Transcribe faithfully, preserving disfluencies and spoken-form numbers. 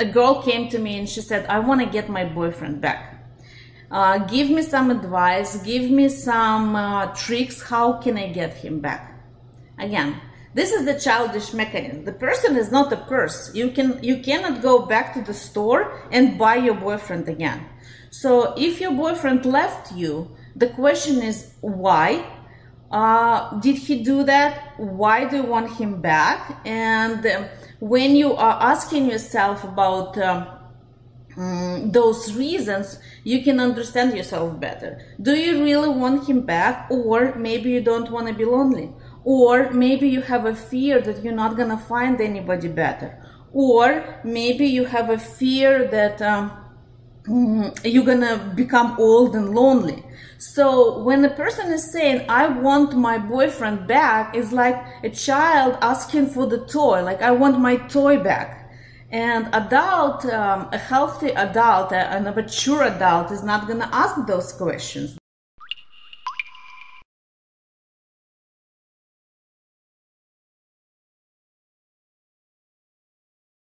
A girl came to me and she said, I want to get my boyfriend back. Uh, give me some advice, give me some uh, tricks, how can I get him back? Again, this is the childish mechanism. The person is not a purse. You can, you cannot go back to the store and buy your boyfriend again. So if your boyfriend left you, the question is why? Uh, did he do that? Why do you want him back? And uh, when you are asking yourself about uh, um, those reasons, you can understand yourself better. Do you really want him back? Or maybe you don't want to be lonely. Or maybe you have a fear that you're not going to find anybody better. Or maybe you have a fear that um, you're gonna become old and lonely. So when a person is saying, I want my boyfriend back, it's like a child asking for the toy, like I want my toy back. And adult, um, a healthy adult, an mature adult is not gonna ask those questions.